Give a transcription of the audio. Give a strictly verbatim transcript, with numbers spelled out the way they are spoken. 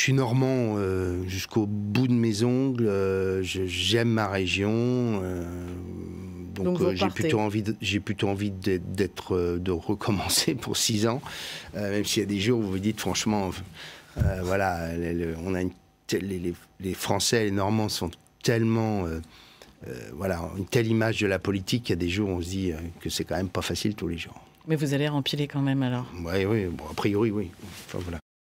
suis normand euh, jusqu'au bout de mes ongles, euh, j'aime ma région, euh, donc, donc euh, j'ai plutôt envie, j'ai plutôt envie d'être, euh, de recommencer pour six ans, euh, même s'il y a des jours où vous vous dites franchement, euh, voilà, le, le, on a une, les, les, les Français, les Normands sont tellement, euh, euh, voilà, une telle image de la politique, il y a des jours où on se dit que c'est quand même pas facile tous les jours. Mais vous allez rempiler quand même alors? Oui, oui, bon, a priori oui. Enfin, voilà.